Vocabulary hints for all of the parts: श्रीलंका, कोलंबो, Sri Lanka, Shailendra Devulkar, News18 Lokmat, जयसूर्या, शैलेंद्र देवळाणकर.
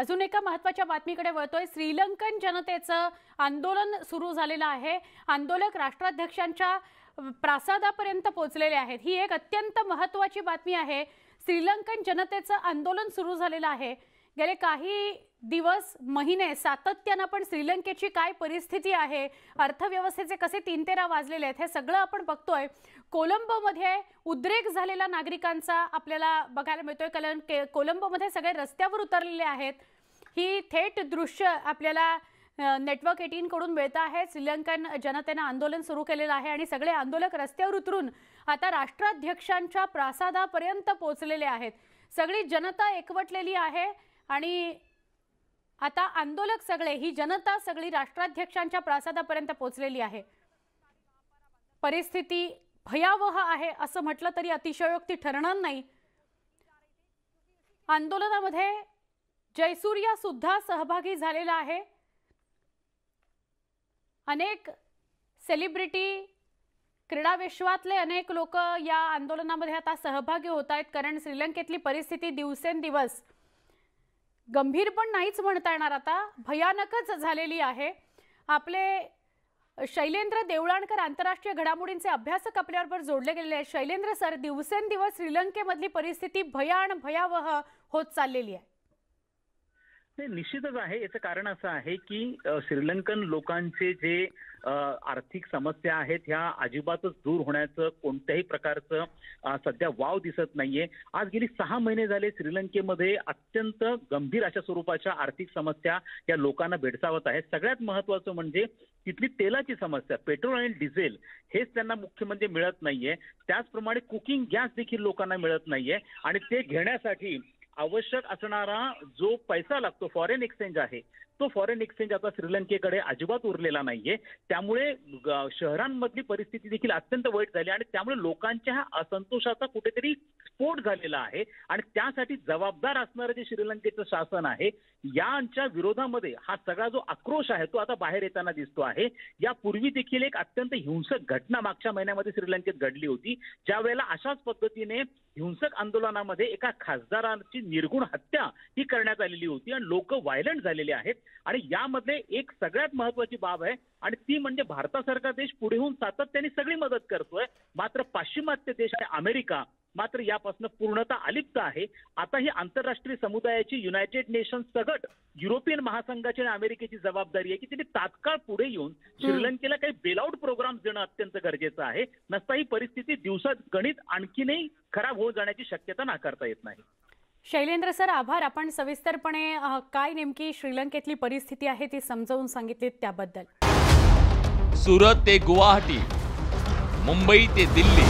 अजून एका महत्त्वाच्या बातमीकडे वळतोय। श्रीलंकन जनतेचं आंदोलन सुरू झालेलं आहे। आंदोलक राष्ट्राध्यक्षांच्या प्रासादापर्यंत पोहोचलेले आहेत। ही एक अत्यंत महत्त्वाची बातमी आहे। श्रीलंकन जनतेचं आंदोलन सुरू झालेलं आहे। गेले काही दिवस महीने सातत्याने आपण श्रीलंकेची काय परिस्थिती आहे, अर्थव्यवस्थेचे कसे तीनतेरा वाजलेले आहेत, हे सगळं आपण बघतोय। कोलंबोमध्ये उद्रेक झालेला नागरिकांचा आपल्याला बघायला मिळतोय, कारण कोलंबोमध्ये सगळे रस्त्यावर उतरलेले आहेत। ही थेट दृश्य आपल्याला नेटवर्क 18 कडून मिळत आहे। श्रीलंकन जनतेने आंदोलन सुरू केलेलं आहे आणि सगळे आंदोलक रस्त्यावर उतरून आता राष्ट्राध्यक्षांच्या प्रासादापर्यंत पोहोचलेले आहेत। सगळी जनता एकवटलेली आहे आणि आता आंदोलक सगळे, ही जनता सगळी राष्ट्राध्यक्षांच्या प्रासादापर्यंत पोहोचलेली आहे। परिस्थिती भयावह आहे असं म्हटलं तरी अतिशयोक्ती ठरणार नाही। आंदोलनामध्ये जयसूर्या सुद्धा सहभागी झालेला आहे। अनेक सेलिब्रिटी, क्रीडा विश्वातले अनेक लोक या आंदोलनामध्ये आता सहभागी होत आहेत, कारण श्रीलंकेतली परिस्थिती दिवसेंदिवस गंभीर पण नाहीच म्हणता येणार, आता भयानकच झालेली आहे। आपले शैलेंद्र देवळाणकर आंतरराष्ट्रीय घडामोडींचे अभ्यासक आपल्याबरोबर जोडले गेलेले आहेत। शैलेंद्र सर, दिवसेंदिवस श्रीलंकेमधली परिस्थिती भयावह होत चाललेली आहे. ते निश्चितच आहे। याचं कारण असं आहे की श्रीलंकन लोकांचे जे आर्थिक समस्या आहेत ह्या अजिबातच दूर होण्याचं कोणत्याही प्रकारचं सध्या वाव दिसत नाहीये। आज गेली 6 महिने झाले श्रीलंकेमध्ये अत्यंत गंभीर अशा स्वरूपाच्या आर्थिक समस्या या लोकांना भेडसावत आहेत। सगळ्यात महत्त्वाचं म्हणजे तिथली तेलाची समस्या, पेट्रोल आणि डिझेल हेच त्यांना मुख्य म्हणजे मिळत नाहीये। त्याचप्रमाणे कुकिंग गॅस देखील लोकांना मिळत नाहीये आणि ते घेण्यासाठी आवश्यक असणारा जो पैसा लागतो, फॉरेन एक्सचेंज आहे, तो फॉरेन एक्सचेंज आता श्रीलंकेकडे अजिबात उरलेला नाहीये। त्यामुळे शहरांमधली परिस्थिती देखील अत्यंत वाईट झाली आणि त्यामुळे लोकांच्या हा असंतोषाचा कुठेतरी स्फोट झालेला आहे आणि त्यासाठी जबाबदार असणारं जे श्रीलंकेचं शासन आहे यांच्या विरोधामध्ये हा सगळा जो आक्रोश आहे तो आता बाहेर येताना दिसतो आहे। यापूर्वी देखील एक अत्यंत हिंसक घटना मागच्या महिन्यामध्ये श्रीलंकेत घडली होती, ज्या वेळेला अशाच पद्धतीने हिंसक आंदोलनामध्ये एका खासदाराची निर्घुण हत्या ही करण्यात आलेली होती आणि लोक व्हायलंट झालेले आहेत। आणि यामध्ये एक सगळ्यात महत्त्वाची बाब आहे आणि ती म्हणजे भारतासारखा देश पुढे होऊन सातत्याने सगळी मदत करतोय, मात्र पाश्चिमात्य देश आहे अमेरिका, मात्र यापासून पूर्णतः अलिप्त आहे। आता ही आंतरराष्ट्रीय समुदायाची, युनायटेड नेशन्स सगट, युरोपियन महासंघाची आणि अमेरिकेची जबाबदारी आहे की तिने तात्काळ पुढे येऊन श्रीलंकेला काही बेलआउट प्रोग्राम देणं अत्यंत गरजेचं आहे, नसता ही परिस्थिती दिवसात गणित आणखीनही खराब होऊन जाण्याची शक्यता नाकारता येत नाही। शैलेंद्र सर, आभार. आपण सविस्तरपणे काय नेमकी श्रीलंकेतली परिस्थिती आहे ती समजावून सांगितली त्याबद्दल. सुरत ते गुवाहाटी, मुंबई ते दिल्ली,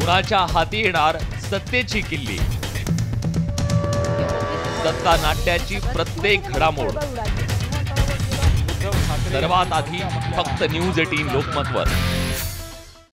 कोणाच्या हाती येणार सत्तेची किल्ली? सत्ता नाट्याची प्रत्येक घडामोड सर्वात आधी फक्त न्यूज 18 लोकमतवर.